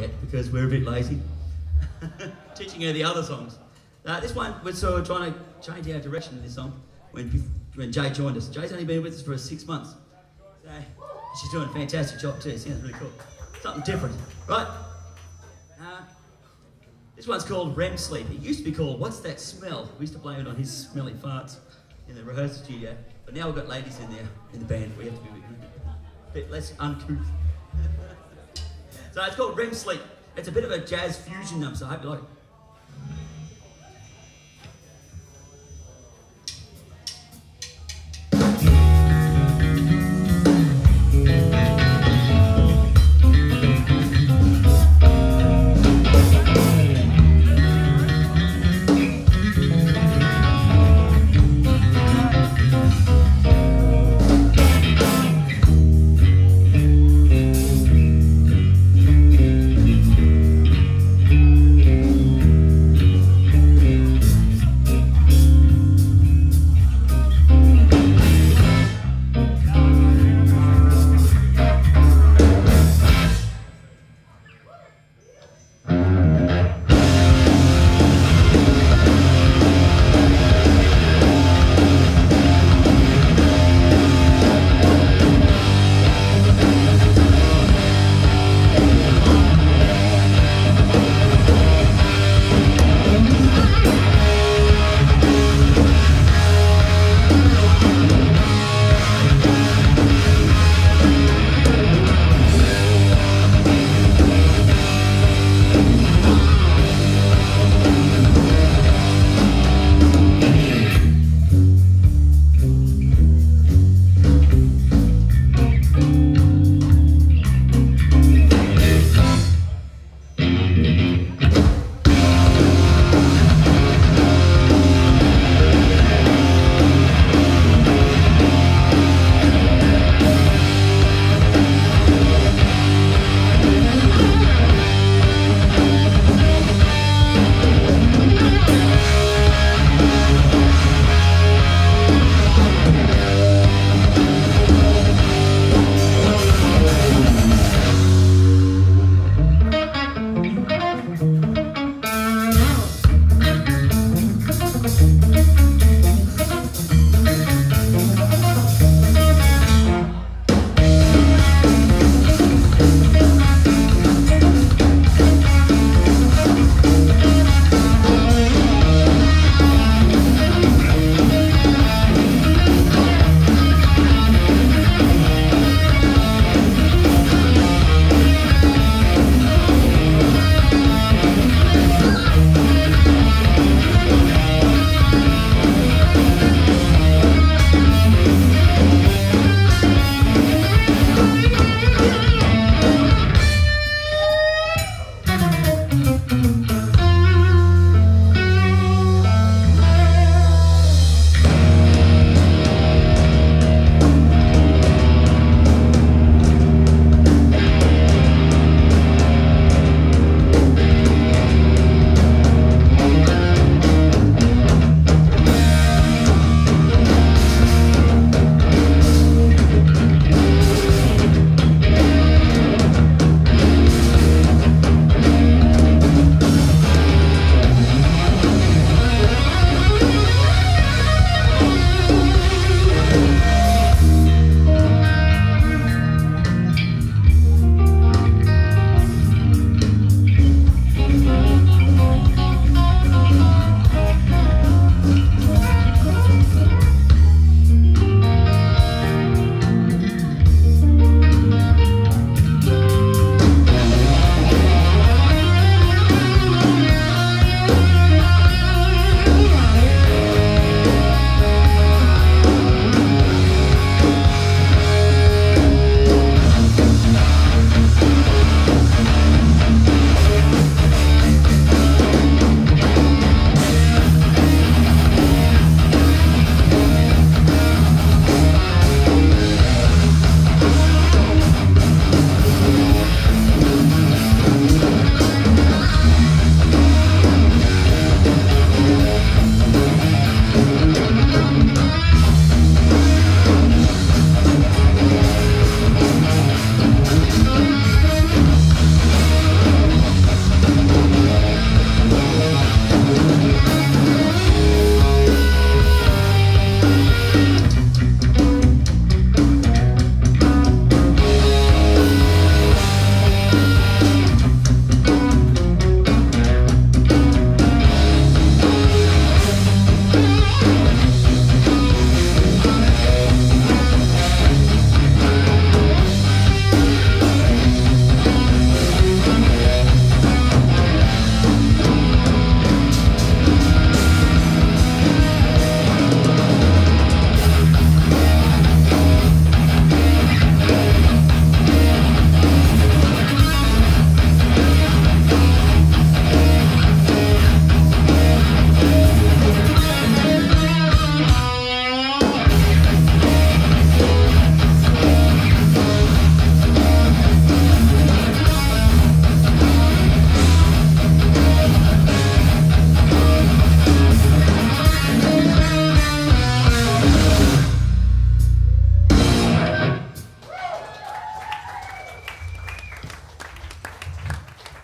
yet because we're a bit lazy. Teaching her the other songs. This one, we're sort of trying to change our direction in this song when Jay joined us. Jay's only been with us for 6 months. So she's doing a fantastic job too. Sounds really cool. Something different, right? This one's called Rem Sleep. It used to be called What's That Smell? We used to blame it on his smelly farts in the rehearsal studio. But now we've got ladies in there in the band. We have to be a bit less uncouth. So it's called Rem Sleep. It's a bit of a jazz fusion number, so I hope you like it.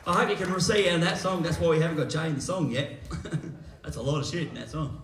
I hope you can see out of that song. That's why we haven't got Jay in the song yet. That's a lot of shit in that song.